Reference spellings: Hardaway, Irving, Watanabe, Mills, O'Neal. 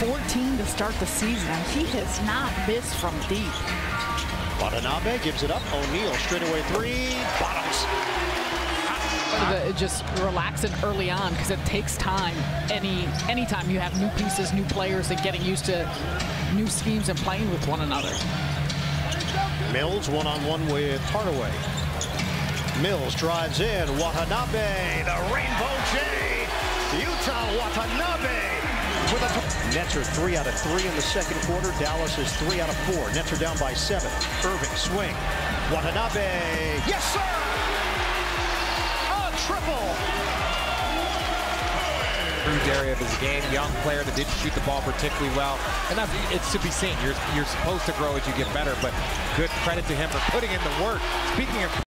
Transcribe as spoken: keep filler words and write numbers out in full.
fourteen to start the season. He has not missed from deep. Watanabe gives it up. O'Neal straightaway three. Bottoms. The, just relax it early on, because it takes time. Any anytime you have new pieces, new players, and getting used to new schemes and playing with one another. Mills one-on-one with Hardaway. Mills drives in. Watanabe, the rainbow J. Utah Watanabe with a Nets are three out of three in the second quarter. Dallas is three out of four. Nets are down by seven. Irving swing. Watanabe. Yes, sir. Triple. Huge area of his game. Young player that didn't shoot the ball particularly well. And that's, it should be seen. You're, you're supposed to grow as you get better, but good credit to him for putting in the work. Speaking of